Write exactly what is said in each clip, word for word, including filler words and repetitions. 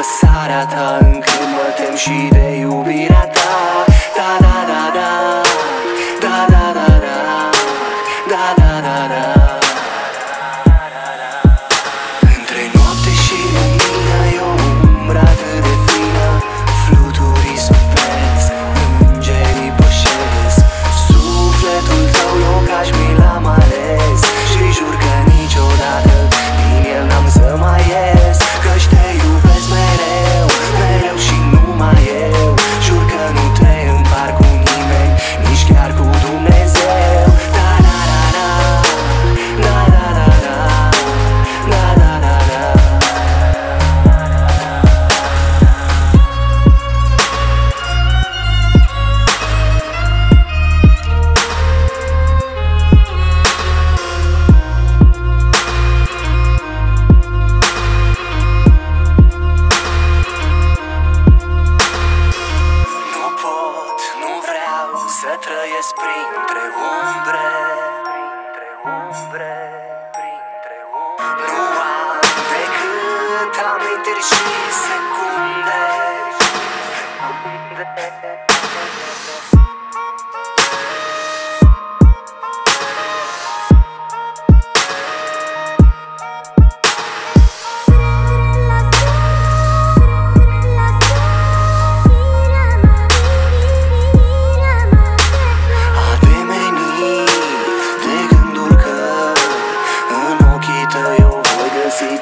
apăsarea ta, încât mă tem și de iubirea ta. Da, da, da, da, da, da, da, da, da, da, da, da. Între noapte și lumină e o umbră atât de fină, fluturii spătesc, îngerii pășesc. Sufletul tău locaș mi l-am ales și jur că niciodată din el n-am să mai ies. Căci te iubesc mereu, mereu și numai eu. Jur că nu te împar cu nimeni, nici chiar cu Dumnezeu. Da, da, da, da, da, da, da, da, da, da, da, da. Nu pot, nu vreau să trăiesc printre umbre, printre umbre, printre umbre. Nu am decât amintiri și secunde.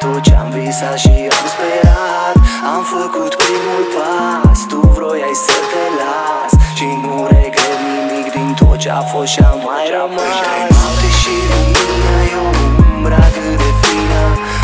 Tot ce-am visat și am sperat, am făcut primul pas, tu vroiai să te las și nu regret nimic din tot ce-a fost și-a mai rămas. Între noapte și lumină e o umbră atât de fină.